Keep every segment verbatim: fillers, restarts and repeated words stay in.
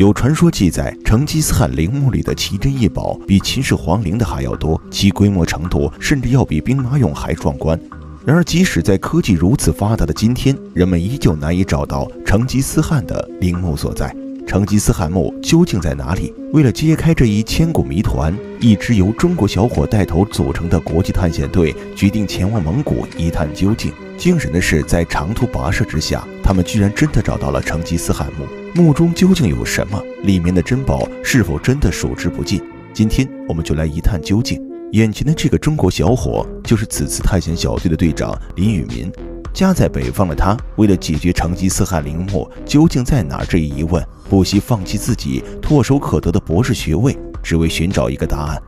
有传说记载，成吉思汗陵墓里的奇珍异宝比秦始皇陵的还要多，其规模程度甚至要比兵马俑还壮观。然而，即使在科技如此发达的今天，人们依旧难以找到成吉思汗的陵墓所在。成吉思汗墓究竟在哪里？为了揭开这一千古谜团，一支由中国小伙带头组成的国际探险队决定前往蒙古一探究竟。惊人的是，在长途跋涉之下，他们居然真的找到了成吉思汗墓。 墓中究竟有什么？里面的珍宝是否真的数之不尽？今天我们就来一探究竟。眼前的这个中国小伙，就是此次探险小队的队长林宇民。家在北方的他，为了解决成吉思汗陵墓究竟在哪儿这一疑问，不惜放弃自己唾手可得的博士学位，只为寻找一个答案。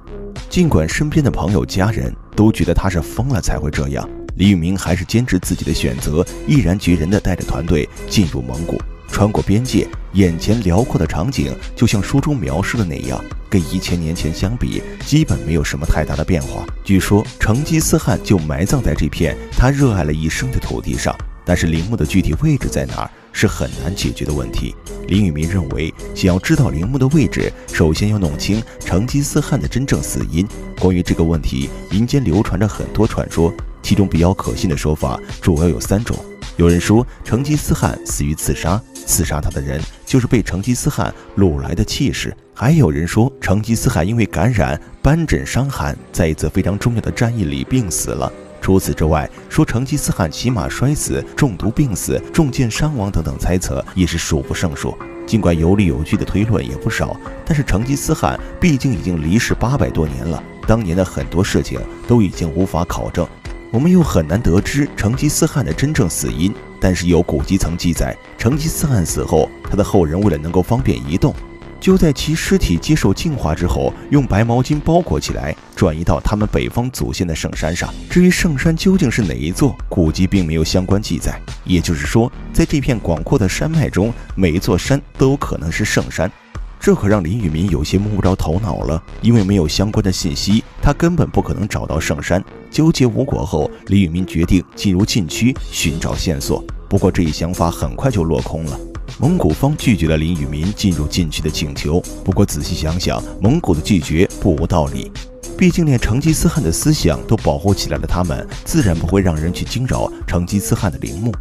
尽管身边的朋友、家人都觉得他是疯了才会这样，林宇民还是坚持自己的选择，毅然决然地带着团队进入蒙古。 穿过边界，眼前辽阔的场景就像书中描述的那样，跟一千年前相比，基本没有什么太大的变化。据说成吉思汗就埋葬在这片他热爱了一生的土地上，但是陵墓的具体位置在哪儿是很难解决的问题。林宇民认为，想要知道陵墓的位置，首先要弄清成吉思汗的真正死因。关于这个问题，民间流传着很多传说，其中比较可信的说法主要有三种。 有人说，成吉思汗死于刺杀，刺杀他的人就是被成吉思汗掳来的气势。还有人说，成吉思汗因为感染斑疹伤寒，在一次非常重要的战役里病死了。除此之外，说成吉思汗骑马摔死、中毒病死、中箭伤亡等等猜测也是数不胜数。尽管有理有据的推论也不少，但是成吉思汗毕竟已经离世八百多年了，当年的很多事情都已经无法考证。 我们又很难得知成吉思汗的真正死因，但是有古籍曾记载，成吉思汗死后，他的后人为了能够方便移动，就在其尸体接受净化之后，用白毛巾包裹起来，转移到他们北方祖先的圣山上。至于圣山究竟是哪一座，古籍并没有相关记载。也就是说，在这片广阔的山脉中，每一座山都有可能是圣山。 这可让林宇民有些摸不着头脑了，因为没有相关的信息，他根本不可能找到圣山。纠结无果后，林宇民决定进入禁区寻找线索。不过这一想法很快就落空了。蒙古方拒绝了林宇民进入禁区的请求。不过仔细想想，蒙古的拒绝不无道理，毕竟连成吉思汗的思想都保护起来了，他们自然不会让人去惊扰成吉思汗的陵墓。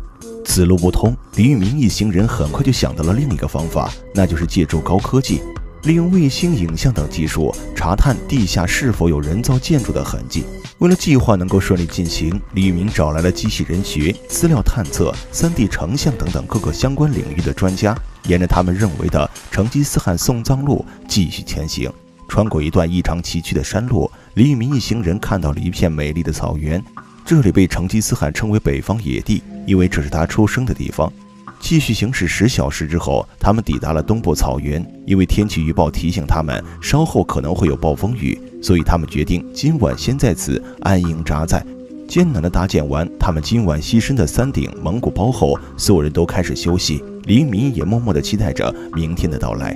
此路不通，林宇民一行人很快就想到了另一个方法，那就是借助高科技，利用卫星影像等技术查探地下是否有人造建筑的痕迹。为了计划能够顺利进行，林宇民找来了机器人学、资料探测、三D 成像等等各个相关领域的专家，沿着他们认为的成吉思汗送葬路继续前行。穿过一段异常崎岖的山路，林宇民一行人看到了一片美丽的草原。 这里被成吉思汗称为北方野地，因为这是他出生的地方。继续行驶十小时之后，他们抵达了东部草原。因为天气预报提醒他们稍后可能会有暴风雨，所以他们决定今晚先在此安营扎寨。艰难地搭建完他们今晚栖身的三顶蒙古包后，所有人都开始休息。林宇民也默默地期待着明天的到来。